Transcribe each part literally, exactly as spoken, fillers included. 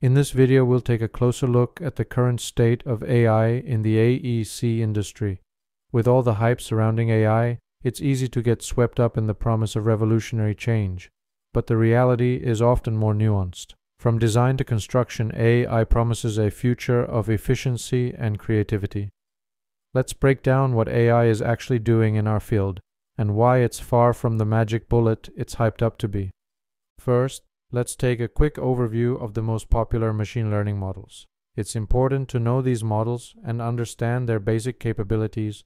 In this video, we'll take a closer look at the current state of A I in the A E C industry. With all the hype surrounding A I, it's easy to get swept up in the promise of revolutionary change, but the reality is often more nuanced. From design to construction, A I promises a future of efficiency and creativity. Let's break down what A I is actually doing in our field, and why it's far from the magic bullet it's hyped up to be. First, let's take a quick overview of the most popular machine learning models. It's important to know these models and understand their basic capabilities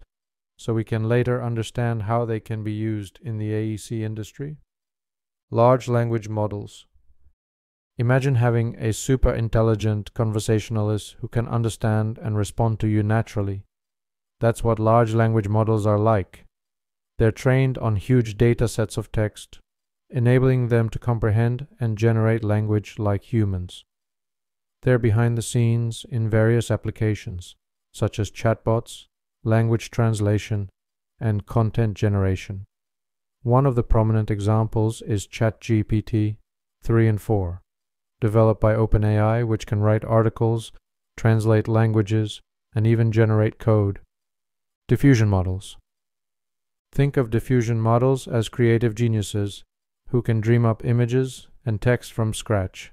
so we can later understand how they can be used in the A E C industry. Large language models. Imagine having a super intelligent conversationalist who can understand and respond to you naturally. That's what large language models are like. They're trained on huge data sets of text, enabling them to comprehend and generate language like humans. They're behind the scenes in various applications, such as chatbots, language translation, and content generation. One of the prominent examples is ChatGPT three and four, developed by OpenAI, which can write articles, translate languages, and even generate code. Diffusion models. Think of diffusion models as creative geniuses who can dream up images and text from scratch.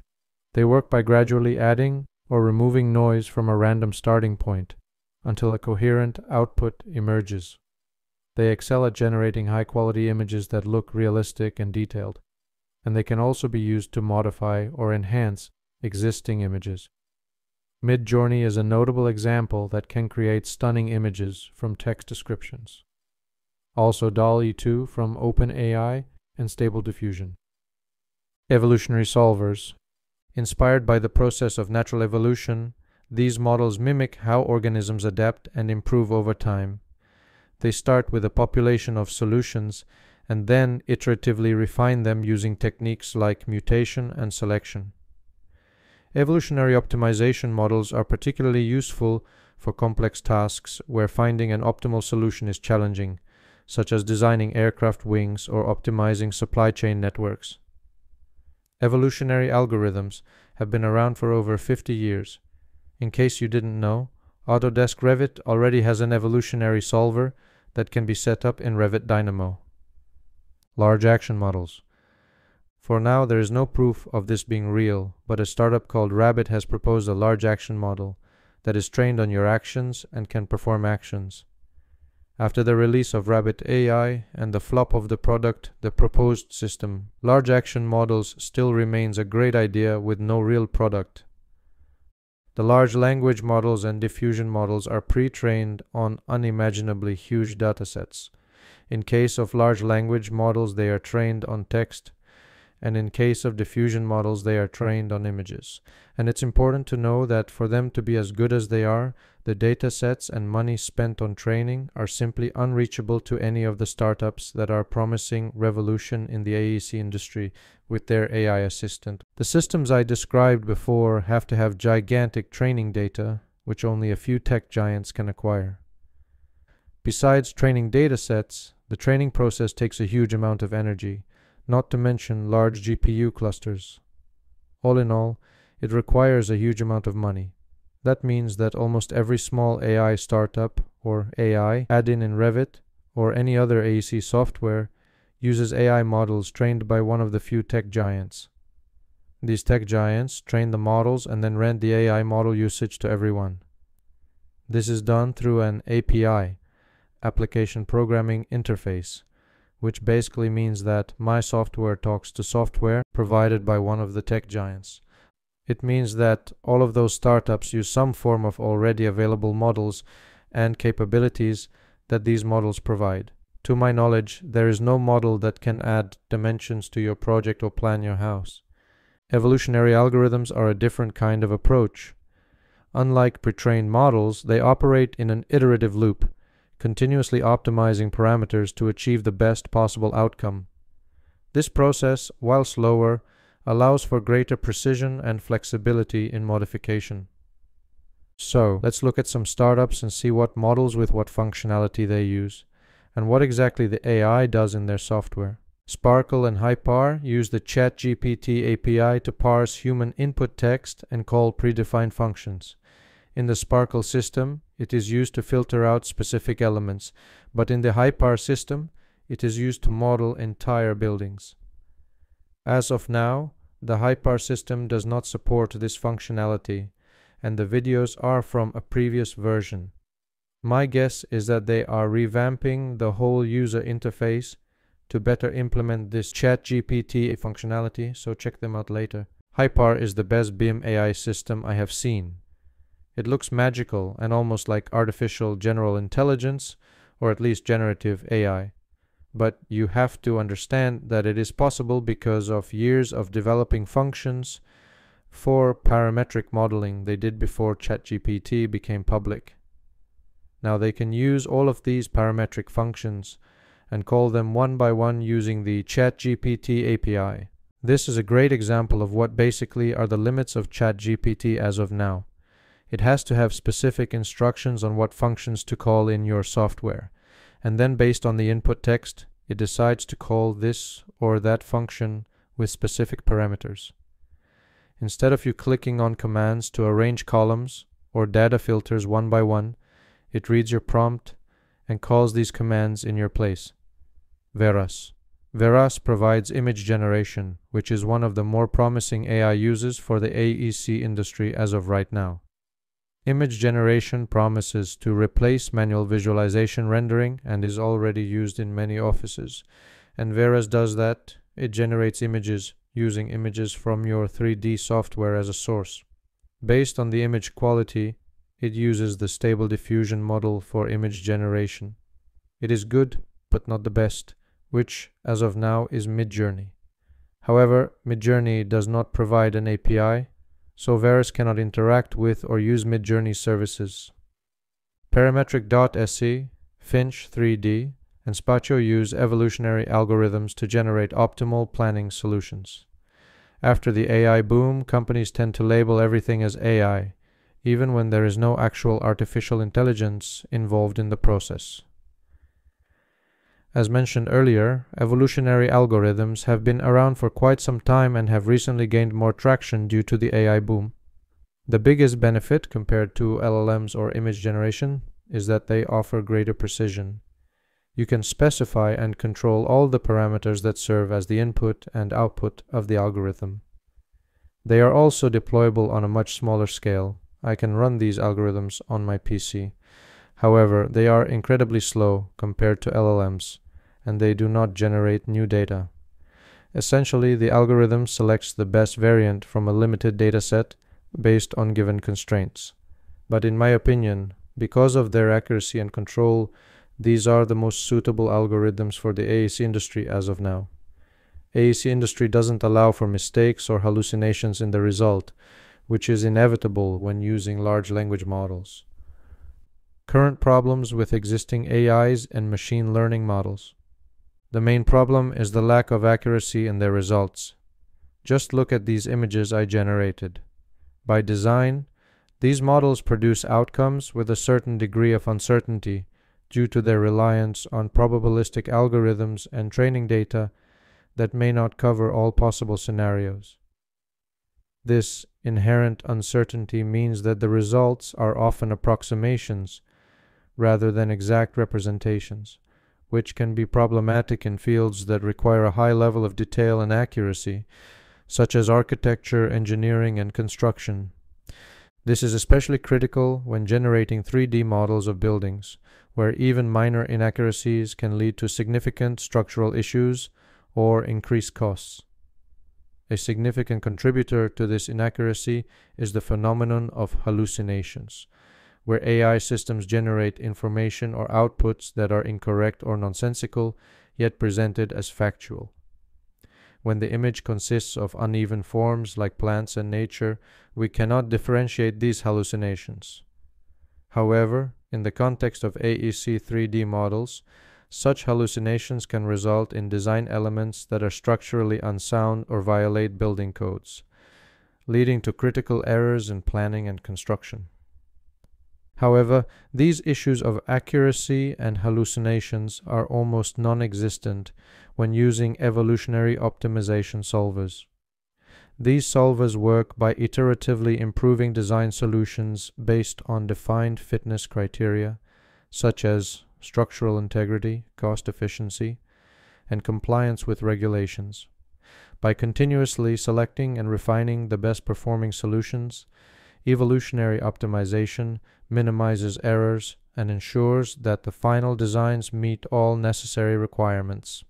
They work by gradually adding or removing noise from a random starting point until a coherent output emerges. They excel at generating high-quality images that look realistic and detailed, and they can also be used to modify or enhance existing images. Midjourney is a notable example that can create stunning images from text descriptions. Also DALL-E two from OpenAI and Stable Diffusion. Evolutionary solvers. Inspired by the process of natural evolution, these models mimic how organisms adapt and improve over time. They start with a population of solutions and then iteratively refine them using techniques like mutation and selection. Evolutionary optimization models are particularly useful for complex tasks where finding an optimal solution is challenging, such as designing aircraft wings or optimizing supply chain networks. Evolutionary algorithms have been around for over fifty years. In case you didn't know, Autodesk Revit already has an evolutionary solver that can be set up in Revit Dynamo. Large action models. For now, there is no proof of this being real, but a startup called Rabbit has proposed a large action model that is trained on your actions and can perform actions. After the release of Rabbit A I and the flop of the product, the proposed system, large action models still remains a great idea with no real product. The large language models and diffusion models are pre-trained on unimaginably huge datasets. In case of large language models, they are trained on text, and in case of diffusion models, they are trained on images. And it's important to know that for them to be as good as they are, the datasets and money spent on training are simply unreachable to any of the startups that are promising revolution in the A E C industry with their A I assistant. The systems I described before have to have gigantic training data, which only a few tech giants can acquire. Besides training datasets, the training process takes a huge amount of energy, not to mention large G P U clusters. All in all, it requires a huge amount of money. That means that almost every small A I startup or A I add-in in Revit or any other A E C software uses A I models trained by one of the few tech giants. These tech giants train the models and then rent the A I model usage to everyone. This is done through an A P I, Application Programming Interface, which basically means that my software talks to software provided by one of the tech giants. It means that all of those startups use some form of already available models and capabilities that these models provide. To my knowledge, there is no model that can add dimensions to your project or plan your house. Evolutionary algorithms are a different kind of approach. Unlike pre-trained models, they operate in an iterative loop, continuously optimizing parameters to achieve the best possible outcome. This process, while slower, allows for greater precision and flexibility in modification. So, let's look at some startups and see what models with what functionality they use, and what exactly the A I does in their software. Sparkle and Hypar use the ChatGPT A P I to parse human input text and call predefined functions. In the Sparkle system, it is used to filter out specific elements, but in the Hypar system, it is used to model entire buildings. As of now, the Hypar system does not support this functionality, and the videos are from a previous version. My guess is that they are revamping the whole user interface to better implement this ChatGPT functionality, so check them out later. Hypar is the best B I M A I system I have seen. It looks magical and almost like artificial general intelligence, or at least generative A I. But you have to understand that it is possible because of years of developing functions for parametric modeling they did before ChatGPT became public. Now they can use all of these parametric functions and call them one by one using the ChatGPT A P I. This is a great example of what basically are the limits of ChatGPT as of now. It has to have specific instructions on what functions to call in your software. And then based on the input text, it decides to call this or that function with specific parameters. Instead of you clicking on commands to arrange columns or data filters one by one, it reads your prompt and calls these commands in your place. Veras. Veras provides image generation, which is one of the more promising A I uses for the A E C industry as of right now. Image generation promises to replace manual visualization rendering and is already used in many offices. And Veras does that. It generates images using images from your three D software as a source. Based on the image quality, it uses the stable diffusion model for image generation. It is good, but not the best, which, as of now, is Midjourney. However, Midjourney does not provide an A P I, so Veras cannot interact with or use Midjourney services. Parametric dot S E, Finch three D, and Spacio use evolutionary algorithms to generate optimal planning solutions. After the A I boom, companies tend to label everything as A I, even when there is no actual artificial intelligence involved in the process. As mentioned earlier, evolutionary algorithms have been around for quite some time and have recently gained more traction due to the A I boom. The biggest benefit compared to L L Ms or image generation is that they offer greater precision. You can specify and control all the parameters that serve as the input and output of the algorithm. They are also deployable on a much smaller scale. I can run these algorithms on my P C. However, they are incredibly slow compared to L L Ms, and they do not generate new data. Essentially, the algorithm selects the best variant from a limited dataset based on given constraints. But in my opinion, because of their accuracy and control, these are the most suitable algorithms for the A E C industry as of now. A E C industry doesn't allow for mistakes or hallucinations in the result, which is inevitable when using large language models. Current problems with existing A Is and machine learning models. The main problem is the lack of accuracy in their results. Just look at these images I generated. By design, these models produce outcomes with a certain degree of uncertainty due to their reliance on probabilistic algorithms and training data that may not cover all possible scenarios. This inherent uncertainty means that the results are often approximations rather than exact representations, which can be problematic in fields that require a high level of detail and accuracy, such as architecture, engineering, and construction. This is especially critical when generating three D models of buildings, where even minor inaccuracies can lead to significant structural issues or increased costs. A significant contributor to this inaccuracy is the phenomenon of hallucinations, where A I systems generate information or outputs that are incorrect or nonsensical, yet presented as factual. When the image consists of uneven forms like plants and nature, we cannot differentiate these hallucinations. However, in the context of A E C three D models, such hallucinations can result in design elements that are structurally unsound or violate building codes, leading to critical errors in planning and construction. However, these issues of accuracy and hallucinations are almost non-existent when using evolutionary optimization solvers. These solvers work by iteratively improving design solutions based on defined fitness criteria, such as structural integrity, cost efficiency, and compliance with regulations. By continuously selecting and refining the best performing solutions, evolutionary optimization minimizes errors and ensures that the final designs meet all necessary requirements.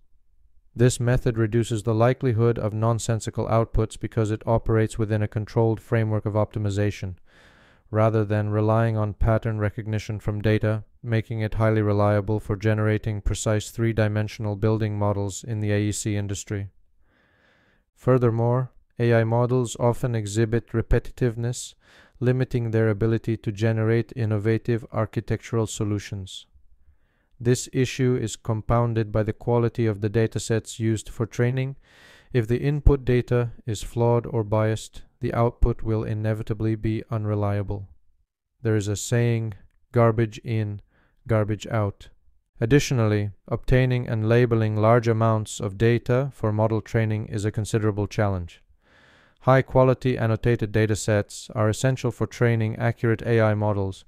This method reduces the likelihood of nonsensical outputs because it operates within a controlled framework of optimization, rather than relying on pattern recognition from data, making it highly reliable for generating precise three-dimensional building models in the A E C industry. Furthermore, A I models often exhibit repetitiveness, limiting their ability to generate innovative architectural solutions. This issue is compounded by the quality of the datasets used for training. If the input data is flawed or biased, the output will inevitably be unreliable. There is a saying, garbage in, garbage out. Additionally, obtaining and labeling large amounts of data for model training is a considerable challenge. High-quality annotated datasets are essential for training accurate A I models,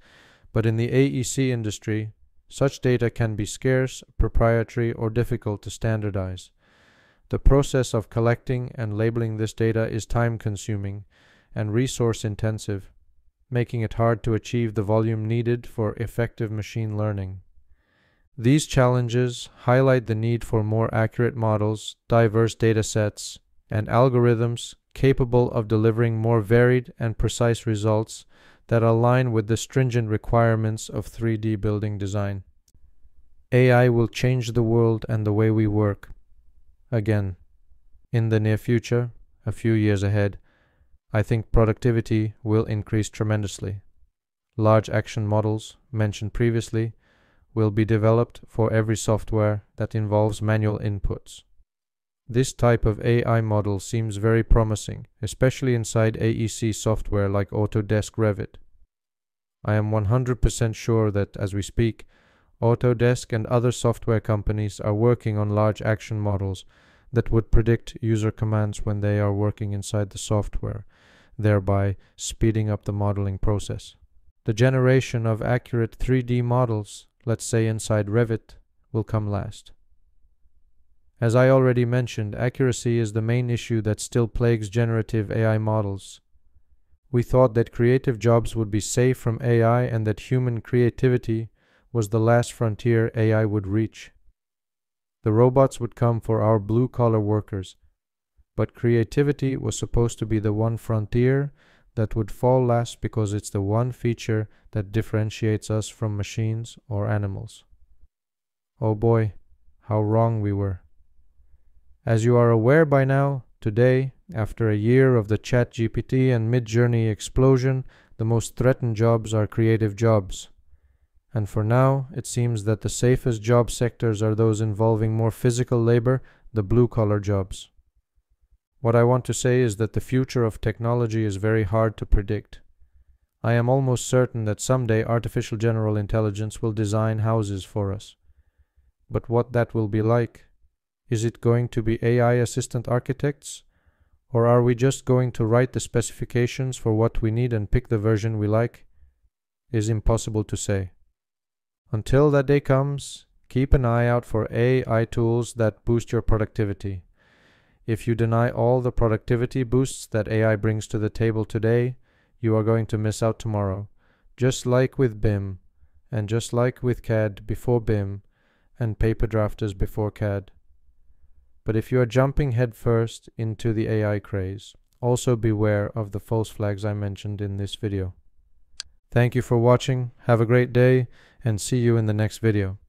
but in the A E C industry, such data can be scarce, proprietary, or difficult to standardize. The process of collecting and labeling this data is time-consuming and resource-intensive, making it hard to achieve the volume needed for effective machine learning. These challenges highlight the need for more accurate models, diverse datasets, and algorithms capable of delivering more varied and precise results that align with the stringent requirements of three D building design. A I will change the world and the way we work. Again, in the near future, a few years ahead, I think productivity will increase tremendously. Large action models mentioned previously will be developed for every software that involves manual inputs. This type of A I model seems very promising, especially inside A E C software like Autodesk Revit. I am one hundred percent sure that, as we speak, Autodesk and other software companies are working on large action models that would predict user commands when they are working inside the software, thereby speeding up the modeling process. The generation of accurate three D models, let's say inside Revit, will come last. As I already mentioned, accuracy is the main issue that still plagues generative A I models. We thought that creative jobs would be safe from A I and that human creativity was the last frontier A I would reach. The robots would come for our blue-collar workers, but creativity was supposed to be the one frontier that would fall last because it's the one feature that differentiates us from machines or animals. Oh boy, how wrong we were. As you are aware by now, today, after a year of the ChatGPT and Midjourney explosion, the most threatened jobs are creative jobs. And for now, it seems that the safest job sectors are those involving more physical labor, the blue-collar jobs. What I want to say is that the future of technology is very hard to predict. I am almost certain that someday artificial general intelligence will design houses for us. But what that will be like? Is it going to be A I assistant architects? Or are we just going to write the specifications for what we need and pick the version we like? It is impossible to say. Until that day comes, keep an eye out for A I tools that boost your productivity. If you deny all the productivity boosts that A I brings to the table today, you are going to miss out tomorrow. Just like with B I M, and just like with C A D before B I M, and paper drafters before C A D. But if you are jumping headfirst into the A I craze, also beware of the false flags I mentioned in this video. Thank you for watching, have a great day, and see you in the next video.